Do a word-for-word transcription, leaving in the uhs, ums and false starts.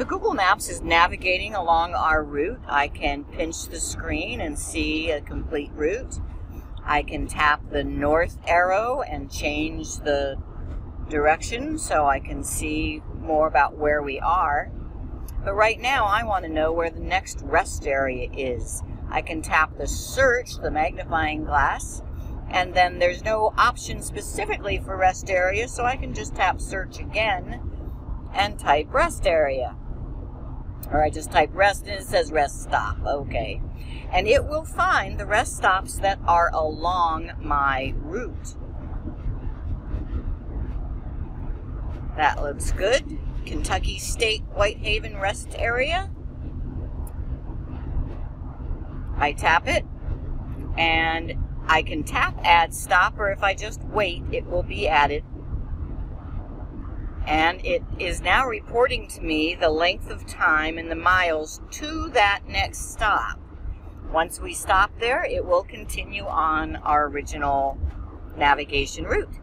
So Google Maps is navigating along our route. I can pinch the screen and see a complete route. I can tap the north arrow and change the direction so I can see more about where we are. But right now I want to know where the next rest area is. I can tap the search, the magnifying glass, and then there's no option specifically for rest area, so I can just tap search again and type rest area. Or I just type rest and it says rest stop. Okay. And it will find the rest stops that are along my route. That looks good. Kentucky State Whitehaven rest area. I tap it and I can tap add stop, or if I just wait, it will be added. And it is now reporting to me the length of time and the miles to that next stop. Once we stop there, it will continue on our original navigation route.